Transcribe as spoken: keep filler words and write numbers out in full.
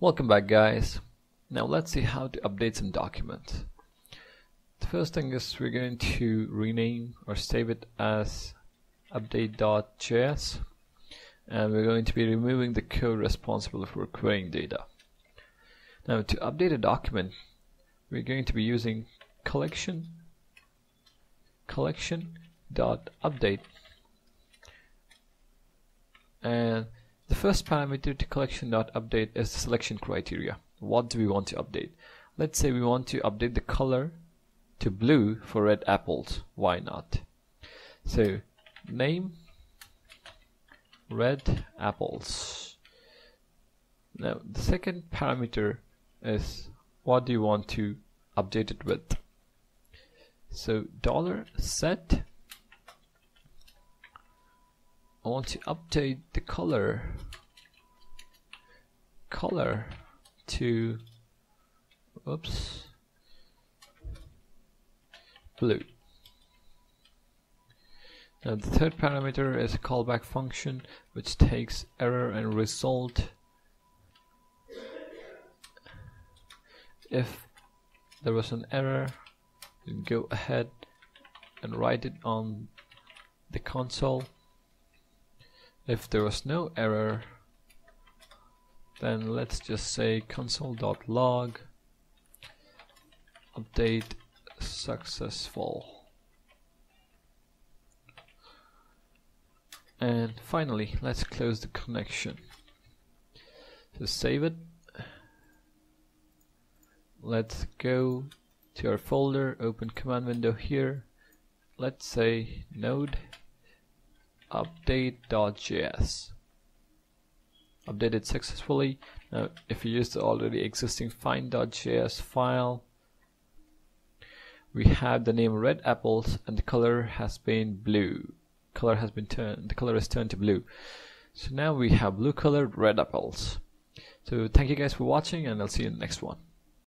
Welcome back, guys. Now let's see how to update some document. The first thing is we're going to rename or save it as update dot J S, and we're going to be removing the code responsible for querying data. Now to update a document, we're going to be using collection collection.update, and the first parameter to collection.update is the selection criteria. What do we want to update? Let's say we want to update the color to blue for red apples. Why not? So name red apples. Now the second parameter is what do you want to update it with. So dollar set, I want to update the color color to oops blue. Now the third parameter is a callback function which takes error and result if there was an error. Go ahead and write it on the console. If there was no error, then let's just say console.log update successful. And finally, let's close the connection. So save it. Let's go to our folder, open command window here. Let's say node update dot J S. Updated successfully. Now if you use the already existing find dot J S file, we have the name red apples and the color has been blue. Color has been turned the color is turned to blue. So now we have blue colored red apples. So thank you guys for watching, and I'll see you in the next one.